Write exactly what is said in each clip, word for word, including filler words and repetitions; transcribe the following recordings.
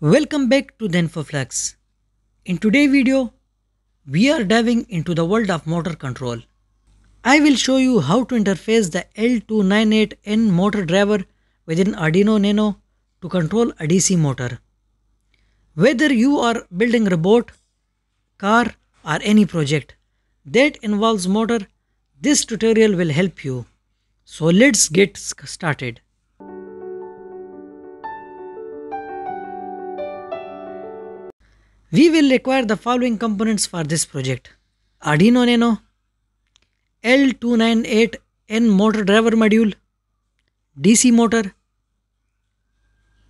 Welcome back to Theinfoflux. In today's video, we are diving into the world of motor control. I will show you how to interface the L two ninety-eight N motor driver within Arduino Nano to control a D C motor. Whether you are building a robot, car or any project that involves motor, this tutorial will help you. So let's get started. We will require the following components for this project: Arduino Nano, L two ninety-eight N motor driver module, D C motor,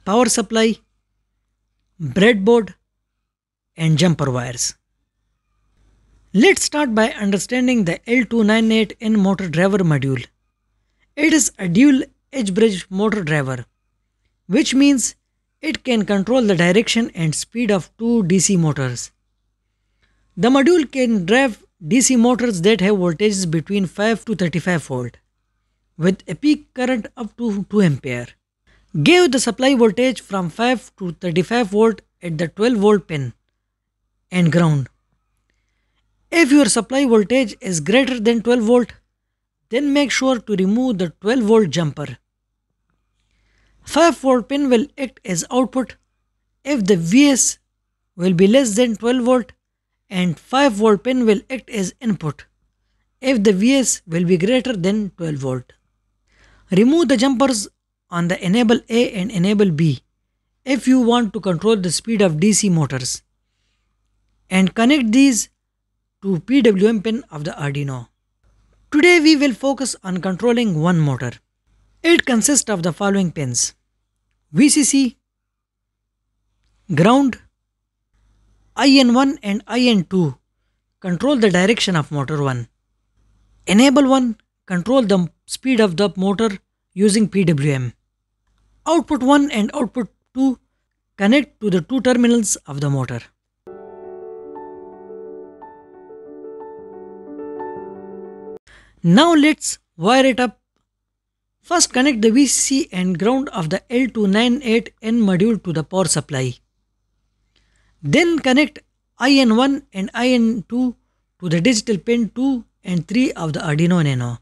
power supply, breadboard and jumper wires. Let's start by understanding the L two ninety-eight N motor driver module. It is a dual edge bridge motor driver, which means it can control the direction and speed of two D C motors. The module can drive D C motors that have voltages between five to thirty-five volt with a peak current up to two ampere. Give the supply voltage from five to thirty-five volt at the twelve volt pin and ground. If your supply voltage is greater than twelve volt, then make sure to remove the twelve volt jumper. five volt pin will act as output if the V S will be less than twelve volt, and five volt pin will act as input if the V S will be greater than twelve volt. Remove the jumpers on the enable A and enable B if you want to control the speed of D C motors, and connect these to P W M pin of the Arduino. Today we will focus on controlling one motor. It consists of the following pins: V C C, ground, I N one and I N two control the direction of motor one, enable one control the speed of the motor using P W M. Output one and output two connect to the two terminals of the motor. Now let's wire it up. First, connect the V C C and ground of the L two ninety-eight N module to the power supply. Then connect I N one and I N two to the digital pin two and three of the Arduino Nano.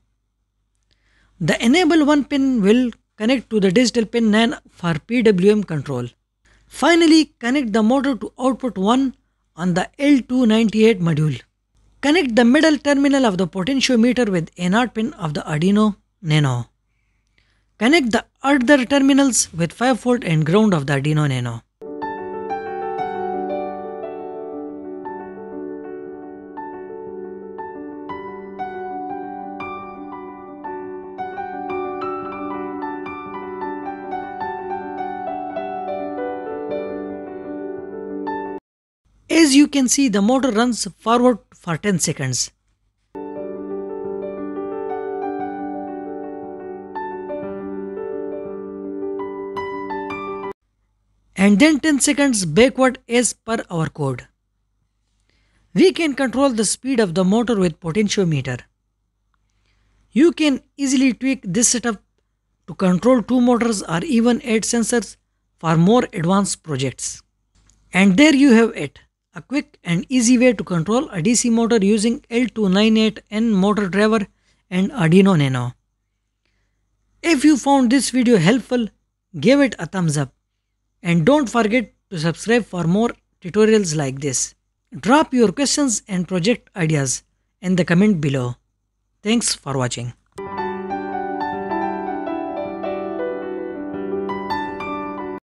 The enable one pin will connect to the digital pin nine for P W M control. Finally, connect the motor to output one on the L two ninety-eight module. Connect the middle terminal of the potentiometer with N R pin of the Arduino Nano. Connect the other terminals with five volt and ground of the Arduino Nano. As you can see, the motor runs forward for ten seconds. And then ten seconds backward as per our code. We can control the speed of the motor with potentiometer. You can easily tweak this setup to control two motors or even add sensors for more advanced projects. And there you have it. A quick and easy way to control a D C motor using L two ninety-eight N motor driver and Arduino Nano. If you found this video helpful, give it a thumbs up and don't forget to subscribe for more tutorials like this. Drop your questions and project ideas in the comment below. Thanks for watching.